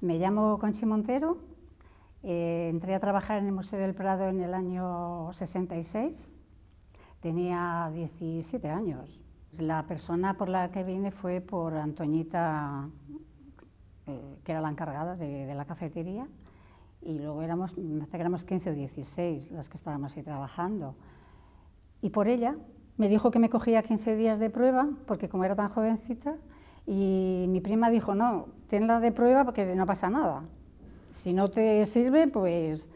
Me llamo Conchi Montero, entré a trabajar en el Museo del Prado en el año 66, tenía 17 años. La persona por la que vine fue por Antoñita, que era la encargada de la cafetería, y luego éramos, hasta que éramos 15 o 16 las que estábamos ahí trabajando. Y por ella me dijo que me cogía 15 días de prueba, porque como era tan jovencita, y mi prima dijo, no, tenla de prueba porque no pasa nada. Si no te sirve, pues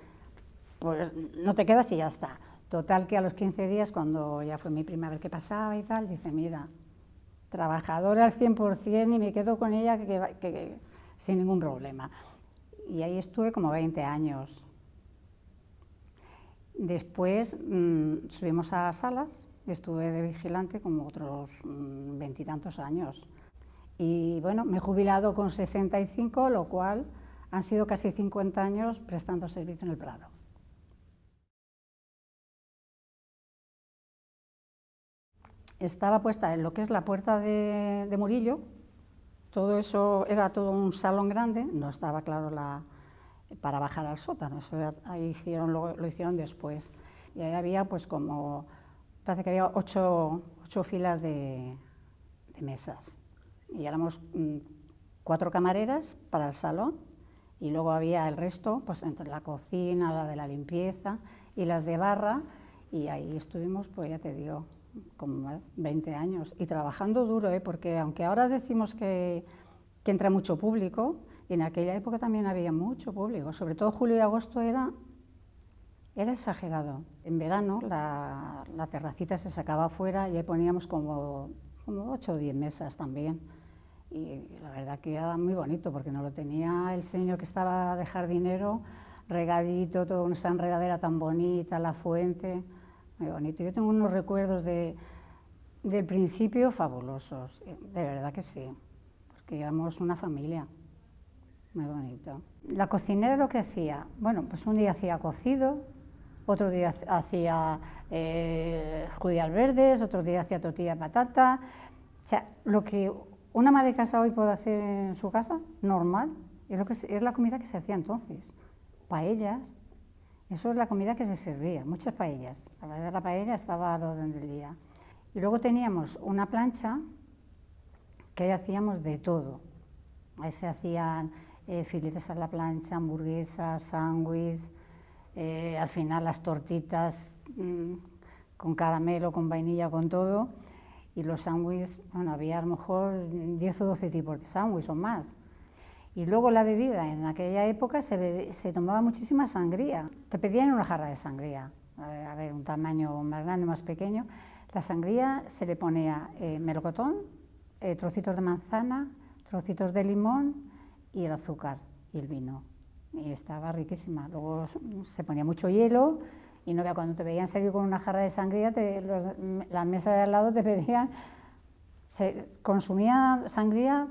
no te quedas y ya está. Total que a los 15 días, cuando ya fue mi prima a ver qué pasaba y tal, dice, mira, trabajadora al 100% y me quedo con ella que sin ningún problema. Y ahí estuve como 20 años. Después subimos a salas, estuve de vigilante como otros 20 y tantos años. Y bueno, me he jubilado con 65, lo cual han sido casi 50 años prestando servicio en el Prado. Estaba puesta en lo que es la puerta de Murillo, todo eso era todo un salón grande, no estaba claro para bajar al sótano, eso era, lo hicieron después. Y ahí había pues como, parece que había ocho filas de mesas, y éramos 4 camareras para el salón, y luego había el resto, pues entre la cocina, la de la limpieza y las de barra, y ahí estuvimos, pues ya te digo, como 20 años, y trabajando duro, porque aunque ahora decimos que entra mucho público, en aquella época también había mucho público, sobre todo julio y agosto era exagerado. En verano la terracita se sacaba afuera y ahí poníamos como 8 o 10 mesas también, y la verdad que era muy bonito, porque nos lo tenía el señor que estaba de jardinero, regadito, toda esa enredadera tan bonita, la fuente. Muy bonito. Yo tengo unos recuerdos del principio fabulosos, de verdad que sí, porque éramos una familia, muy bonito. La cocinera lo que hacía, bueno, pues un día hacía cocido, otro día hacía judías verdes, otro día hacía tortilla de patata, o sea, lo que una ama de casa hoy puede hacer en su casa, normal, es la comida que se hacía entonces, paellas. Eso es la comida que se servía, muchas paellas. La verdad, la paella estaba al orden del día. Y luego teníamos una plancha que ahí hacíamos de todo. Ahí se hacían filetes a la plancha, hamburguesas, sándwiches, al final las tortitas con caramelo, con vainilla, con todo. Y los sándwiches, bueno, había a lo mejor 10 o 12 tipos de sándwiches o más. Y luego la bebida, en aquella época se tomaba muchísima sangría. Te pedían una jarra de sangría, a ver, un tamaño más grande, más pequeño. La sangría se le ponía melocotón, trocitos de manzana, trocitos de limón y el azúcar y el vino. Y estaba riquísima. Luego se ponía mucho hielo y no, cuando te veían salir con una jarra de sangría, las mesas de al lado te pedían, se consumía sangría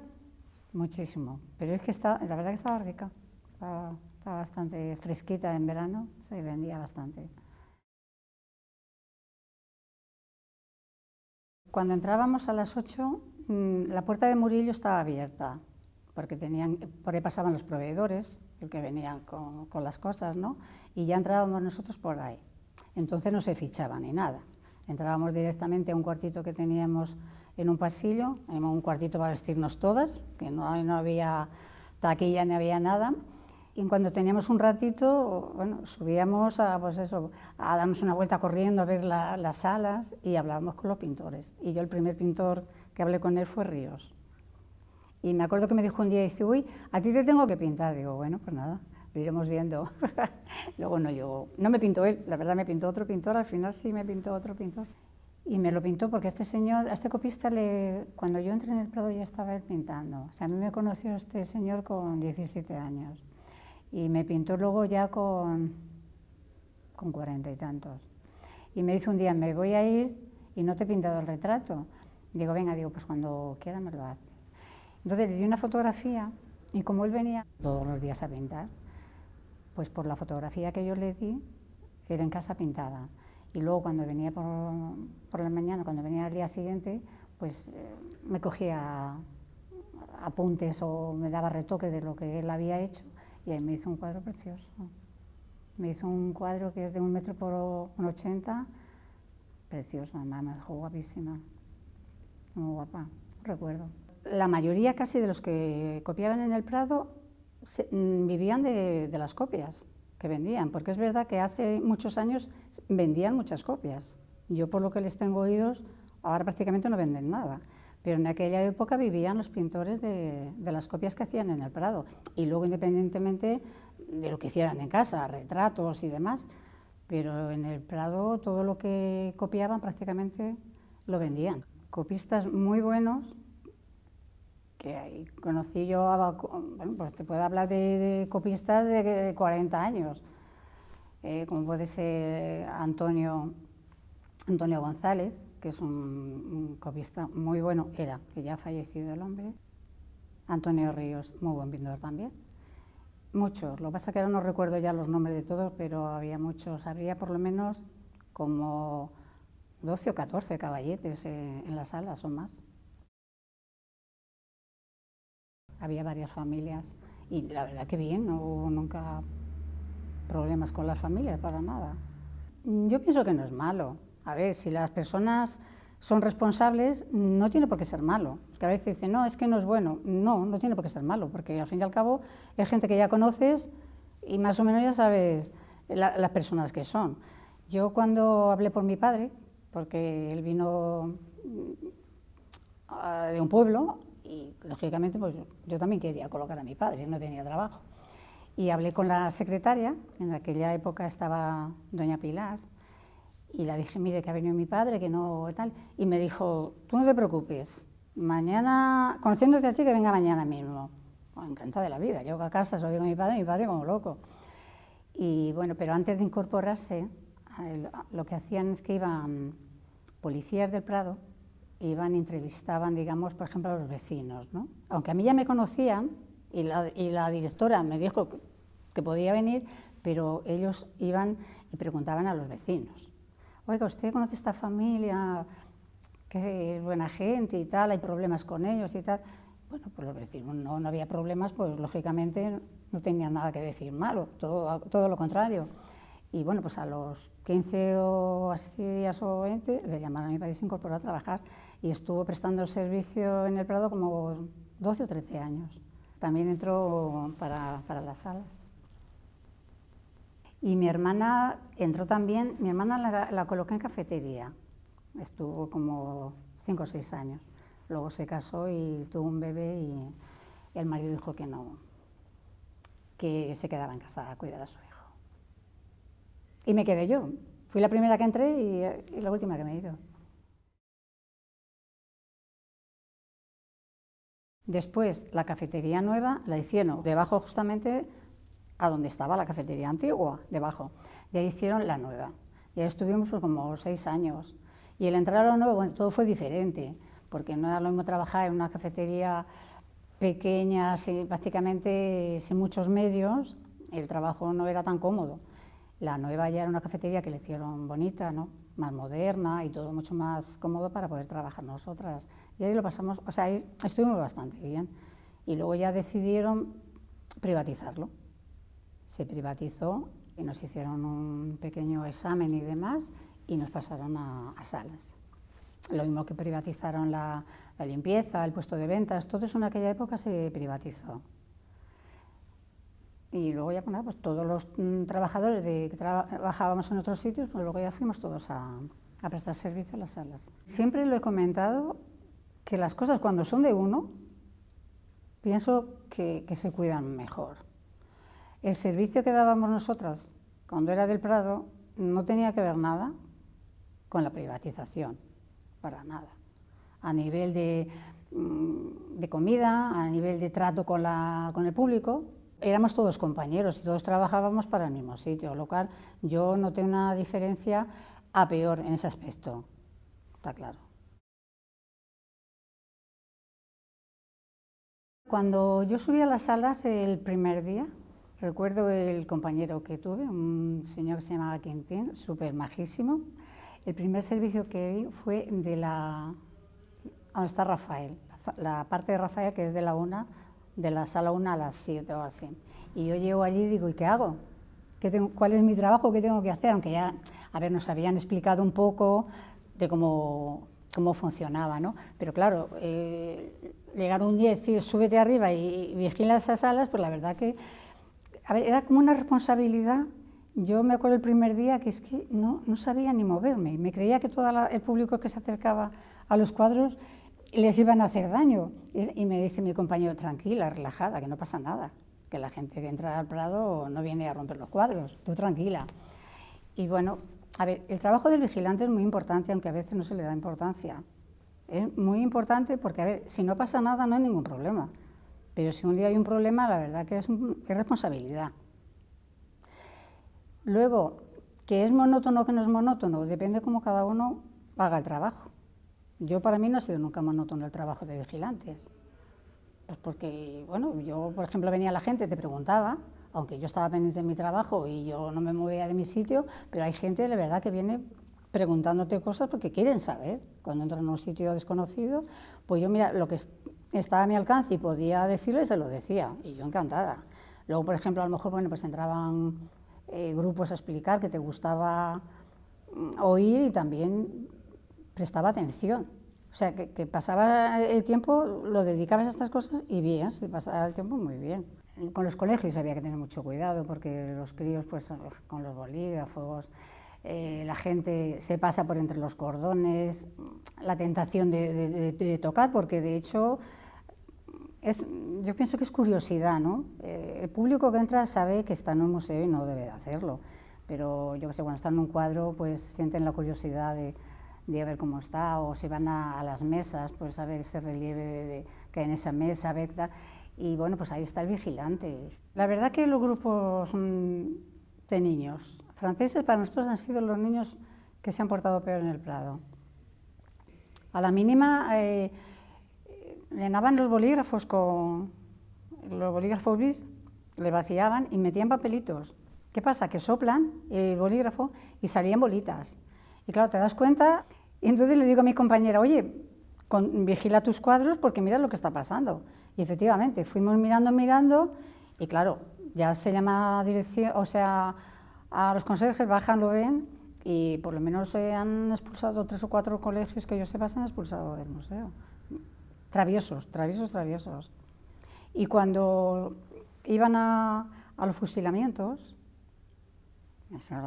muchísimo, pero es que la verdad que estaba rica, estaba bastante fresquita en verano, se vendía bastante. Cuando entrábamos a las 8, la puerta de Murillo estaba abierta, porque por ahí pasaban los proveedores, el que venía con las cosas, ¿no? Y ya entrábamos nosotros por ahí, entonces no se fichaba ni nada. Entrábamos directamente a un cuartito que teníamos en un pasillo, en un cuartito para vestirnos todas, que no había taquilla ni había nada, y cuando teníamos un ratito, bueno, subíamos a darnos una vuelta corriendo a ver las salas, y hablábamos con los pintores, y yo el primer pintor que hablé con él fue Ríos, y me acuerdo que me dijo un día, dice, uy, a ti te tengo que pintar, digo, bueno, pues nada, lo iremos viendo. Luego no me pintó él, la verdad me pintó otro pintor, al final sí me pintó otro pintor. Y me lo pintó porque a este copista, cuando yo entré en el Prado ya estaba él pintando. O sea, a mí me conoció este señor con 17 años y me pintó luego ya con 40 y tantos. Y me dice un día, me voy a ir y no te he pintado el retrato. Digo, venga, digo, pues cuando quiera me lo haces. Entonces le di una fotografía y como él venía todos los días a pintar, pues por la fotografía que yo le di, era en casa pintada. Y luego cuando venía por la mañana, cuando venía al día siguiente, pues me cogía apuntes o me daba retoques de lo que él había hecho, y ahí me hizo un cuadro precioso. Me hizo un cuadro que es de 1,80 m, precioso, además me dejó guapísima, muy guapa, recuerdo. La mayoría casi de los que copiaban en el Prado vivían de las copias que vendían, porque es verdad que hace muchos años vendían muchas copias. Yo, por lo que les tengo oídos, ahora prácticamente no venden nada, pero en aquella época vivían los pintores de las copias que hacían en el Prado, y luego independientemente de lo que hicieran en casa, retratos y demás, pero en el Prado todo lo que copiaban prácticamente lo vendían. Copistas muy buenos, que ahí conocí yo, bueno, pues te puedo hablar de copistas de 40 años, como puede ser Antonio González, que es un copista muy bueno, era, que ya ha fallecido el hombre. Antonio Ríos, muy buen pintor también. Muchos, lo que pasa es que ahora no recuerdo ya los nombres de todos, pero había muchos, habría por lo menos como 12 o 14 caballetes en las salas o más. Había varias familias y la verdad que bien, no hubo nunca problemas con las familias, para nada. Yo pienso que no es malo. A ver, si las personas son responsables, no tiene por qué ser malo. Que a veces dicen, no, es que no es bueno. No, no tiene por qué ser malo, porque al fin y al cabo es gente que ya conoces y más o menos ya sabes las personas que son. Yo cuando hablé por mi padre, porque él vino de un pueblo y lógicamente pues yo también quería colocar a mi padre, no tenía trabajo. Y hablé con la secretaria, en aquella época estaba doña Pilar, y le dije, mire, que ha venido mi padre, que no, tal, y me dijo, tú no te preocupes, mañana, conociéndote a ti, que venga mañana mismo. Bueno, encantada de la vida, llego a casa, se lo digo a mi padre como loco. Y bueno, pero antes de incorporarse, lo que hacían es que iban policías del Prado, iban, entrevistaban, digamos, por ejemplo, a los vecinos, ¿no? Aunque a mí ya me conocían, y la directora me dijo que podía venir, pero ellos iban y preguntaban a los vecinos. Oiga, usted conoce esta familia, que es buena gente y tal, hay problemas con ellos y tal. Bueno, pues los vecinos no había problemas, pues lógicamente no tenían nada que decir malo, todo lo contrario. Y bueno, pues a los 15 o así días o 20 le llamaron a mi padre, se incorporó a trabajar y estuvo prestando servicio en el Prado como 12 o 13 años. También entró para las salas. Y mi hermana entró también, mi hermana la colocó en cafetería, estuvo como 5 o 6 años. Luego se casó y tuvo un bebé y el marido dijo que no, que se quedaba en casa a cuidar a su hijo. Y me quedé yo, fui la primera que entré y la última que me he ido. Después la cafetería nueva la hicieron debajo justamente a donde estaba la cafetería antigua, debajo, y ahí hicieron la nueva. Y ahí estuvimos por como 6 años. Y al entrar a la nueva, bueno, todo fue diferente, porque no era lo mismo trabajar en una cafetería pequeña, sin, prácticamente sin muchos medios, el trabajo no era tan cómodo. La nueva ya era una cafetería que le hicieron bonita, ¿no?, más moderna y todo mucho más cómodo para poder trabajar nosotras. Y ahí lo pasamos, o sea, ahí estuvimos bastante bien. Y luego ya decidieron privatizarlo. Se privatizó y nos hicieron un pequeño examen y demás y nos pasaron a salas. Lo mismo que privatizaron la limpieza, el puesto de ventas, todo eso en aquella época se privatizó. Y luego ya, pues todos los trabajadores que trabajábamos en otros sitios, pues luego ya fuimos todos a prestar servicio a las salas. Siempre lo he comentado, que las cosas cuando son de uno, pienso que se cuidan mejor. El servicio que dábamos nosotras cuando era del Prado no tenía que ver nada con la privatización, para nada. A nivel de comida, a nivel de trato con el público, éramos todos compañeros y todos trabajábamos para el mismo sitio, lo cual yo noté una diferencia a peor en ese aspecto, está claro. Cuando yo subí a las salas el primer día, recuerdo el compañero que tuve, un señor que se llamaba Quintín, súper majísimo. El primer servicio que di fue donde está Rafael, la la parte de Rafael, que es de la una, de la sala 1 a las 7 o así. Y yo llego allí y digo, ¿y qué hago? ¿Cuál es mi trabajo? ¿Qué tengo que hacer? Aunque ya, a ver, nos habían explicado un poco de cómo funcionaba, ¿no? Pero claro, llegar un día y decir, súbete arriba y vigila esas salas, pues la verdad que, a ver, era como una responsabilidad. Yo me acuerdo el primer día que es que no sabía ni moverme, me creía que todo el público que se acercaba a los cuadros les iban a hacer daño. Y me dice mi compañero, tranquila, relajada, que no pasa nada, que la gente que entra al Prado no viene a romper los cuadros, tú tranquila. Y bueno, a ver, el trabajo del vigilante es muy importante, aunque a veces no se le da importancia. Es muy importante porque, a ver, si no pasa nada no hay ningún problema, pero si un día hay un problema, la verdad que es responsabilidad. Luego, que es monótono o que no es monótono, depende cómo cada uno haga el trabajo. Yo, para mí, no ha sido nunca monótono el trabajo de vigilantes. Pues porque, bueno, yo, por ejemplo, venía la gente, te preguntaba, aunque yo estaba pendiente de mi trabajo y yo no me movía de mi sitio, pero hay gente, de verdad, que viene preguntándote cosas porque quieren saber. Cuando entran en un sitio desconocido, pues yo, mira, lo que estaba a mi alcance y podía decirle, se lo decía, y yo encantada. Luego, por ejemplo, a lo mejor, bueno, pues entraban grupos a explicar que te gustaba oír y también prestaba atención. O sea, que pasaba el tiempo, lo dedicabas a estas cosas y bien, se pasaba el tiempo muy bien. Con los colegios había que tener mucho cuidado porque los críos, pues con los bolígrafos, la gente se pasa por entre los cordones, la tentación de tocar, porque de hecho, yo pienso que es curiosidad, ¿no? El público que entra sabe que está en un museo y no debe de hacerlo, pero yo que sé, cuando están en un cuadro, pues sienten la curiosidad de ver cómo está, o si van a las mesas, pues a ver ese relieve que hay en esa mesa, a ver, tal, y bueno, pues ahí está el vigilante. La verdad que los grupos de niños franceses para nosotros han sido los niños que se han portado peor en el Prado. A la mínima, llenaban los bolígrafos con los bolígrafos bis, le vaciaban y metían papelitos. ¿Qué pasa? Que soplan el bolígrafo y salían bolitas. Y claro, te das cuenta, y entonces le digo a mi compañera, oye, vigila tus cuadros porque mira lo que está pasando. Y efectivamente, fuimos mirando, y claro, ya se llama dirección, o sea, a los conserjes bajan, lo ven, y por lo menos se han expulsado 3 o 4 colegios que yo sepa, se han expulsado del museo. Traviesos. Y cuando iban a los fusilamientos, eso era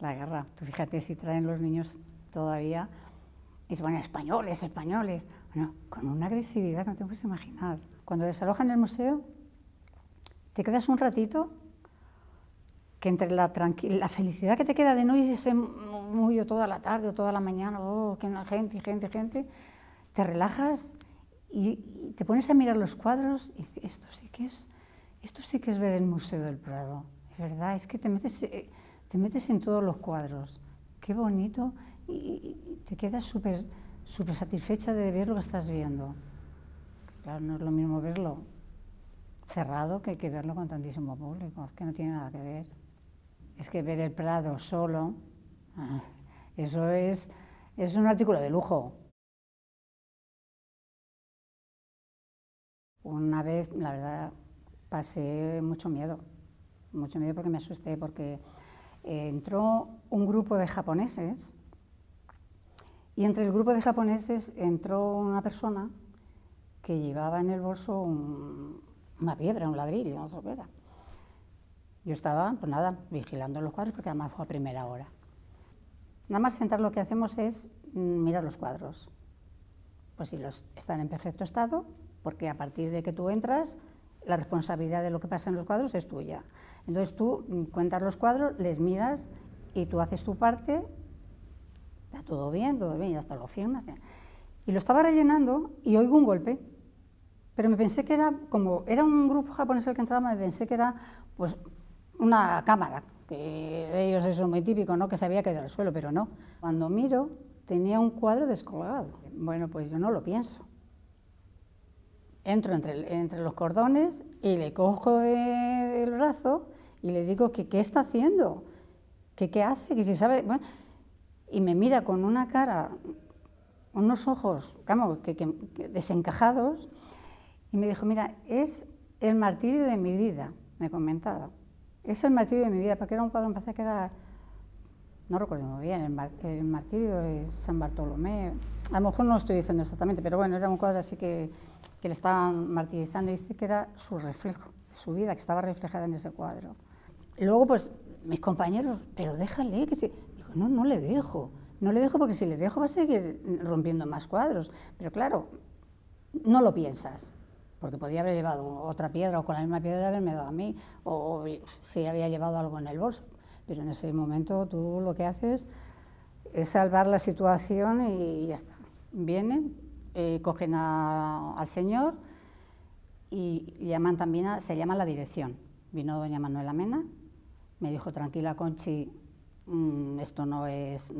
la guerra. Tú fíjate si traen los niños todavía, y se ponen españoles, bueno, con una agresividad que no te puedes imaginar. Cuando desalojan el museo, te quedas un ratito, que entre la felicidad que te queda de no irse muy o toda la tarde o toda la mañana, oh, que gente, te relajas y te pones a mirar los cuadros y dices, esto sí que es ver el Museo del Prado, es verdad, es que te metes en todos los cuadros, qué bonito, y te quedas súper satisfecha de ver lo que estás viendo. Claro, no es lo mismo verlo cerrado que verlo con tantísimo público, es que no tiene nada que ver. Es que ver el Prado solo, eso es un artículo de lujo. Una vez, la verdad, pasé mucho miedo porque me asusté, porque entró un grupo de japoneses y entre el grupo de japoneses entró una persona que llevaba en el bolso una piedra, un ladrillo, no sé qué era. Yo estaba, pues nada, vigilando los cuadros porque además fue a primera hora. Nada más entrar lo que hacemos es mirar los cuadros, pues si los están en perfecto estado, porque a partir de que tú entras, la responsabilidad de lo que pasa en los cuadros es tuya. Entonces tú cuentas los cuadros, les miras y tú haces tu parte, está todo bien, y hasta lo firmas. Y lo estaba rellenando y oigo un golpe, pero me pensé que era, como era un grupo japonés el que entraba, me pensé que era pues una cámara, que de ellos eso es muy típico, ¿no? Que se había caído al suelo, pero no. Cuando miro, tenía un cuadro descolgado. Bueno, pues yo no lo pienso. Entro entre los cordones y le cojo del brazo y le digo que qué está haciendo, que qué hace, que si sabe... Bueno, y me mira con una cara unos ojos, vamos, que desencajados, y me dijo, mira, es el martirio de mi vida, me comentaba, es el martirio de mi vida, porque era un cuadro, me parece que era, no recuerdo muy bien, el martirio de San Bartolomé, a lo mejor no lo estoy diciendo exactamente, pero bueno, era un cuadro así que le estaban martirizando, y dice que era su reflejo, su vida, que estaba reflejada en ese cuadro. Luego, pues, mis compañeros, pero déjale, que te... Digo, no, no le dejo. No le dejo porque si le dejo va a seguir rompiendo más cuadros. Pero claro, no lo piensas, porque podía haber llevado otra piedra o con la misma piedra haberme dado a mí, o si había llevado algo en el bolso. Pero en ese momento tú lo que haces es salvar la situación y ya está. Vienen, cogen al señor y llaman también, se llama la dirección. Vino doña Manuela Mena, me dijo, tranquila, Conchi, esto no es,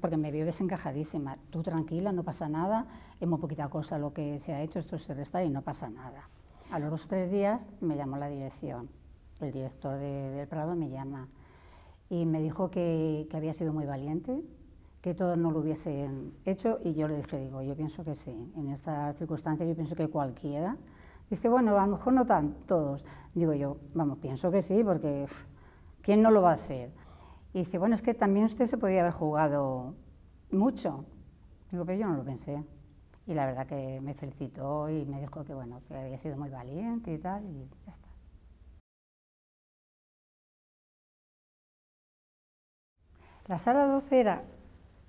porque me vio desencajadísima, tú tranquila, no pasa nada, es muy poquita cosa lo que se ha hecho, esto se resta y no pasa nada. A los 2 o 3 días me llamó la dirección, el director del Prado me llama y me dijo que había sido muy valiente, que todos no lo hubiesen hecho, y yo le dije, digo, yo pienso que sí, en esta circunstancia yo pienso que cualquiera. Dice, bueno, a lo mejor no tan todos, digo yo, vamos, pienso que sí, porque ¿quién no lo va a hacer? Y dice, bueno, es que también usted se podía haber jugado mucho. Digo, pero yo no lo pensé. Y la verdad que me felicitó y me dijo que, bueno, que había sido muy valiente y tal, y ya está. La sala 12 era,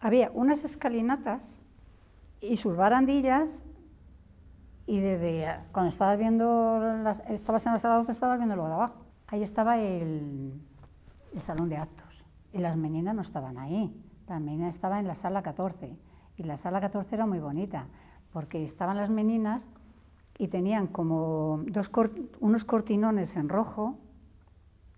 había unas escalinatas y sus barandillas, y desde cuando estabas viendo, estabas en la sala 12, estabas viendo lo de abajo. Ahí estaba el salón de actos. Y las meninas no estaban ahí, las meninas estaban en la sala 14, y la sala 14 era muy bonita, porque estaban las meninas y tenían como unos cortinones en rojo,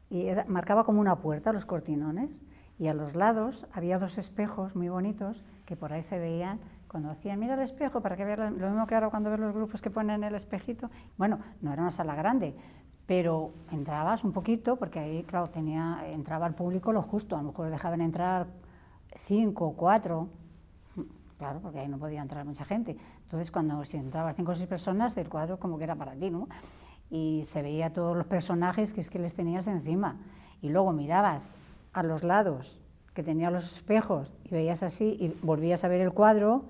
y marcaba como una puerta los cortinones, y a los lados había 2 espejos muy bonitos que por ahí se veían, cuando decían, mira el espejo, para que veas lo mismo que ahora cuando ves los grupos que ponen el espejito. Bueno, no era una sala grande, pero entrabas un poquito, porque ahí, claro, entraba el público lo justo, a lo mejor dejaban entrar 5 o 4, claro, porque ahí no podía entrar mucha gente. Entonces, cuando si entraban 5 o 6 personas, el cuadro como que era para ti, ¿no? Y se veía todos los personajes que es que les tenías encima. Y luego mirabas a los lados, que tenían los espejos, y veías así, y volvías a ver el cuadro.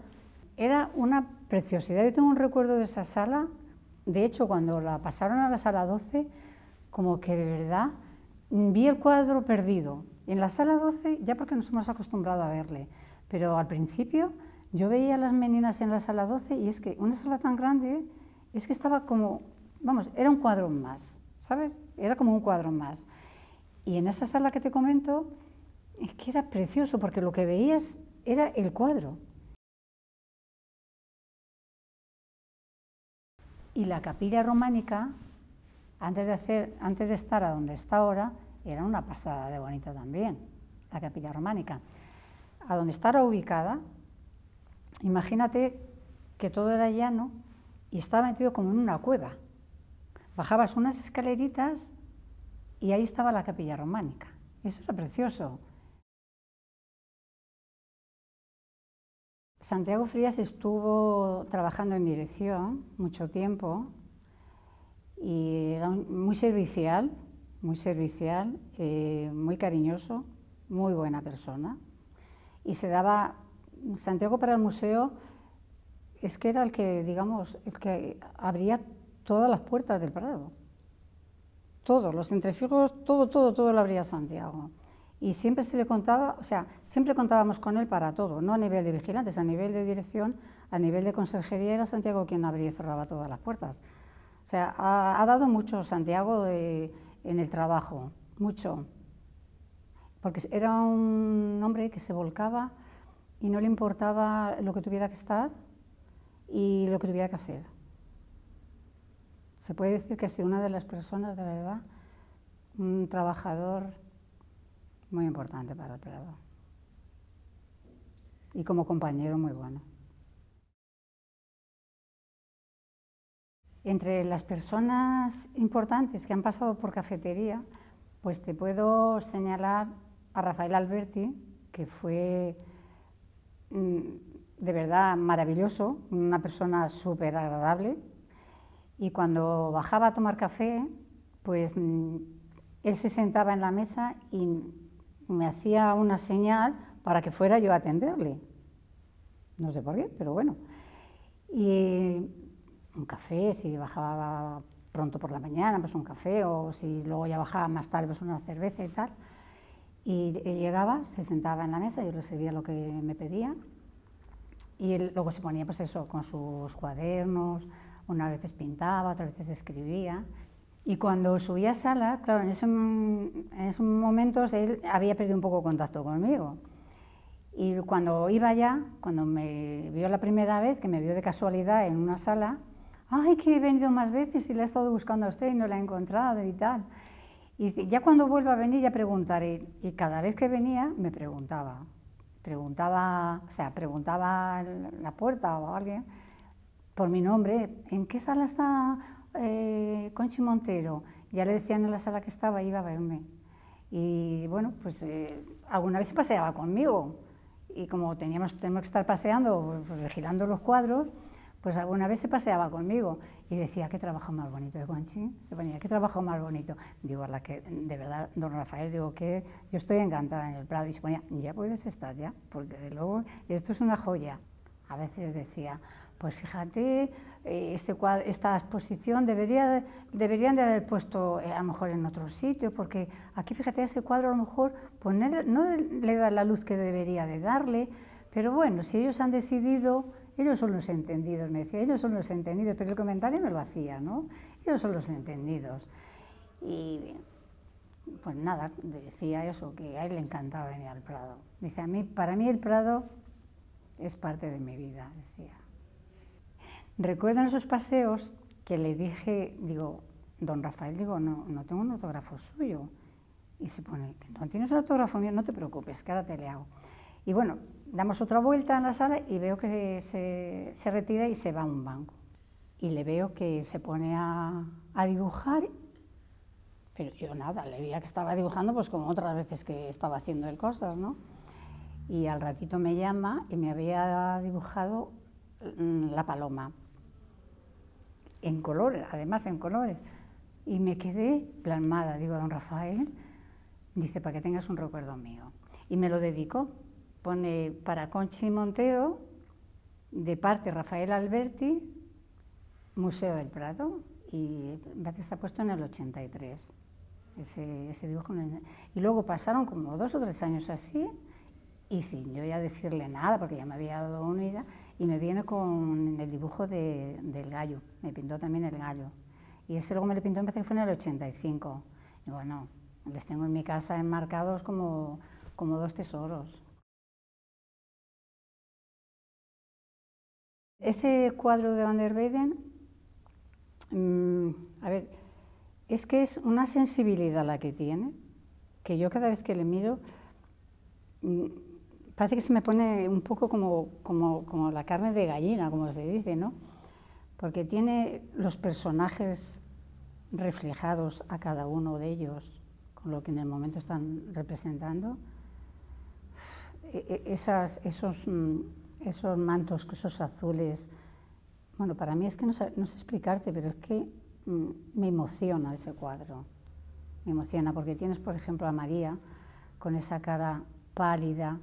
Era una preciosidad. Yo tengo un recuerdo de esa sala. De hecho, cuando la pasaron a la sala 12, como que de verdad vi el cuadro perdido. En la sala 12, ya porque nos hemos acostumbrado a verle, pero al principio yo veía a las meninas en la sala 12 y es que una sala tan grande, es que estaba como, vamos, era un cuadro más, ¿sabes? Era como un cuadro más. Y en esa sala que te comento, es que era precioso porque lo que veías era el cuadro. Y la capilla románica, antes de estar a donde está ahora, era una pasada de bonita también, la capilla románica. A donde estaba ubicada, imagínate que todo era llano y estaba metido como en una cueva. Bajabas unas escaleritas y ahí estaba la capilla románica. Eso era precioso. Santiago Frías estuvo trabajando en dirección mucho tiempo y era muy servicial, muy cariñoso, muy buena persona. Y se daba, Santiago para el museo es que era el que, digamos, el que abría todas las puertas del Prado. Todos, los entresijos, todo lo abría Santiago. Y siempre se le contaba, o sea, siempre contábamos con él para todo, no a nivel de vigilantes, a nivel de dirección, a nivel de conserjería, era Santiago quien abría y cerraba todas las puertas. O sea, ha dado mucho Santiago en el trabajo, mucho. Porque era un hombre que se volcaba y no le importaba lo que tuviera que estar y lo que tuviera que hacer. Se puede decir que ha sido una de las personas, de verdad, un trabajador muy importante para el Prado y como compañero muy bueno. Entre las personas importantes que han pasado por Cafetería, pues te puedo señalar a Rafael Alberti, que fue de verdad maravilloso, una persona súper agradable, y cuando bajaba a tomar café, pues él se sentaba en la mesa y me hacía una señal para que fuera yo a atenderle. No sé por qué, pero bueno. Y un café, si bajaba pronto por la mañana, pues un café, o si luego ya bajaba más tarde, pues una cerveza y tal. Y llegaba, se sentaba en la mesa, yo le servía lo que me pedía, y él luego se ponía, pues eso, con sus cuadernos, unas veces pintaba, otras veces escribía. Y cuando subía a sala, claro, en esos momentos él había perdido un poco contacto conmigo. Y cuando iba ya, cuando me vio la primera vez, que me vio de casualidad en una sala, ¡ay, que he venido más veces y la he estado buscando a usted y no la he encontrado y tal! Y ya cuando vuelva a venir ya preguntaré, y cada vez que venía me preguntaba, o sea, preguntaba la puerta o alguien por mi nombre, ¿en qué sala está Conchi Montero? Ya le decían en la sala que estaba, iba a verme. Y bueno, pues alguna vez se paseaba conmigo, y como tenemos que estar paseando, pues, vigilando los cuadros, pues alguna vez se paseaba conmigo y decía, qué trabajo más bonito de Conchi, se ponía, qué trabajo más bonito. Digo, a la que, de verdad, don Rafael, digo que yo estoy encantada en el Prado, y se ponía, ya puedes estar ya, porque de luego esto es una joya. A veces decía, pues fíjate, esta exposición deberían de haber puesto a lo mejor en otro sitio, porque aquí fíjate, ese cuadro a lo mejor pues, no le da la luz que debería de darle, pero bueno, si ellos han decidido... Ellos son los entendidos, me decía, ellos son los entendidos, pero el comentario me lo hacía, ¿no? Ellos son los entendidos. Y pues nada, decía eso, que a él le encantaba venir al Prado. Dice, para mí el Prado es parte de mi vida, decía. Recuerdo en esos paseos que le dije, digo, don Rafael, digo, no tengo un autógrafo suyo. Y se pone, no tienes un autógrafo mío, no te preocupes, que ahora te le hago. Y bueno, damos otra vuelta en la sala y veo que se retira y se va a un banco. Y le veo que se pone a dibujar, pero yo nada, le veía que estaba dibujando pues como otras veces que estaba haciendo él cosas, ¿no? Y al ratito me llama y me había dibujado la paloma, en colores, además en colores. Y me quedé plasmada, digo, don Rafael, dice, para que tengas un recuerdo mío. Y me lo dedicó. Pone para Conchi Montero, de parte Rafael Alberti, Museo del Prado, y está puesto en el 83, ese dibujo. Y luego pasaron como 2 o 3 años así, y sin yo ya decirle nada, porque ya me había dado una idea, y me viene con el dibujo del gallo, me pintó también el gallo. Y ese luego me lo pintó, me parece que fue en el 85. Y bueno, les tengo en mi casa enmarcados como 2 tesoros. Ese cuadro de Van der Weyden, a ver, es que es una sensibilidad la que tiene, que yo cada vez que le miro, parece que se me pone un poco como la carne de gallina, como se dice, ¿no? Porque tiene los personajes reflejados a cada uno de ellos, con lo que en el momento están representando, esos mantos, esos azules, bueno, para mí es que no sé explicarte, pero es que me emociona ese cuadro, me emociona, porque tienes, por ejemplo, a María, con esa cara pálida,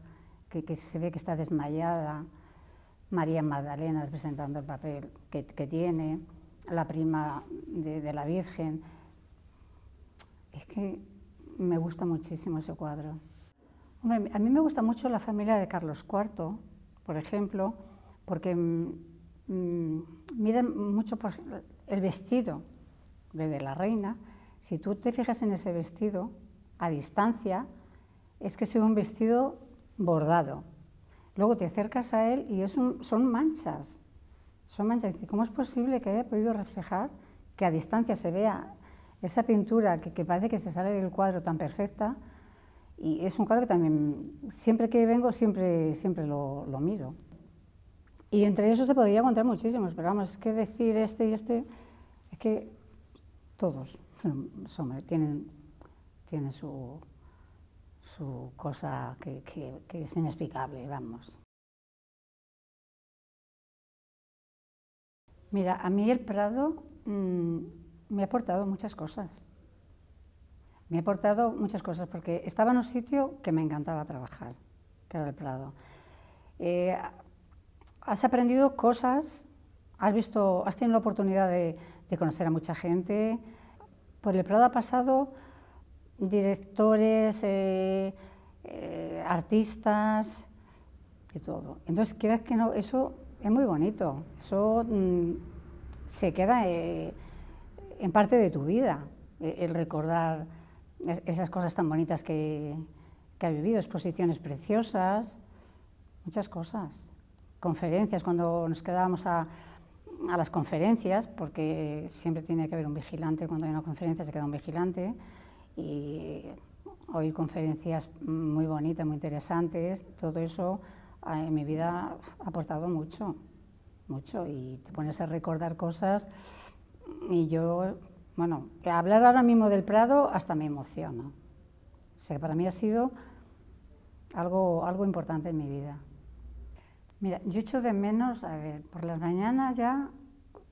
que se ve que está desmayada, María Magdalena representando el papel que tiene, la prima de la Virgen, es que me gusta muchísimo ese cuadro. Hombre, a mí me gusta mucho la familia de Carlos IV, por ejemplo, porque miran mucho por el vestido de la reina. Si tú te fijas en ese vestido, a distancia, es que es un vestido bordado. Luego te acercas a él y son manchas. Son manchas. ¿Cómo es posible que haya podido reflejar que a distancia se vea esa pintura que parece que se sale del cuadro tan perfecta? Y es un cuadro que también, siempre que vengo, siempre lo miro. Y entre esos te podría contar muchísimos, pero vamos, es que decir este y este, es que todos tienen su cosa que es inexplicable, vamos. Mira, a mí el Prado me ha aportado muchas cosas. Me ha aportado muchas cosas porque estaba en un sitio que me encantaba trabajar, que era el Prado. Has aprendido cosas, has tenido la oportunidad de conocer a mucha gente. Por el Prado ha pasado directores, artistas, y todo. Entonces, quieras que no, eso es muy bonito, eso se queda en parte de tu vida, el recordar esas cosas tan bonitas que has vivido, exposiciones preciosas, muchas cosas. Conferencias, cuando nos quedábamos a las conferencias, porque siempre tiene que haber un vigilante, cuando hay una conferencia se queda un vigilante, y oír conferencias muy bonitas, muy interesantes, todo eso en mi vida ha aportado mucho, mucho, y te pones a recordar cosas, y yo, bueno, hablar ahora mismo del Prado hasta me emociona, o sea, para mí ha sido algo importante en mi vida. Mira, yo echo de menos, a ver, por las mañanas ya,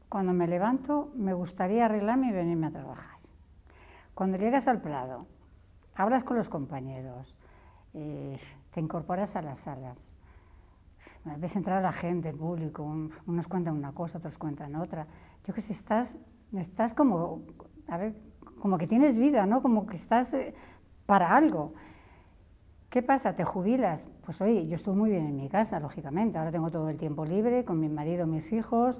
cuando me levanto, me gustaría arreglarme y venirme a trabajar. Cuando llegas al Prado, hablas con los compañeros, te incorporas a las salas, ves entrar a la gente, el público, unos cuentan una cosa, otros cuentan otra. Yo que sé, estás como, a ver, como que tienes vida, ¿no? Como que estás para algo. ¿Qué pasa? ¿Te jubilas? Pues oye, yo estoy muy bien en mi casa, lógicamente, ahora tengo todo el tiempo libre, con mi marido, mis hijos,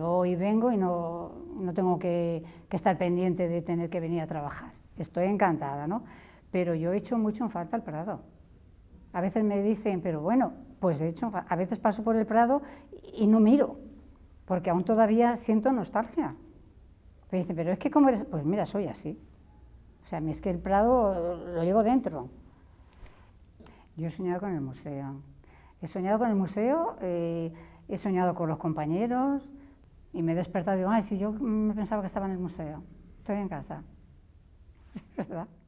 voy y vengo y no tengo que estar pendiente de tener que venir a trabajar. Estoy encantada, ¿no? Pero yo echo mucho en falta al Prado. A veces me dicen, pero bueno, pues de hecho, a veces paso por el Prado y no miro, porque aún todavía siento nostalgia. Me dicen, pero es que ¿cómo eres? Pues mira, soy así. O sea, es que el Prado lo llevo dentro. Yo he soñado con el museo. He soñado con el museo, he soñado con los compañeros y me he despertado y digo, ay, si yo me pensaba que estaba en el museo, estoy en casa. Es verdad.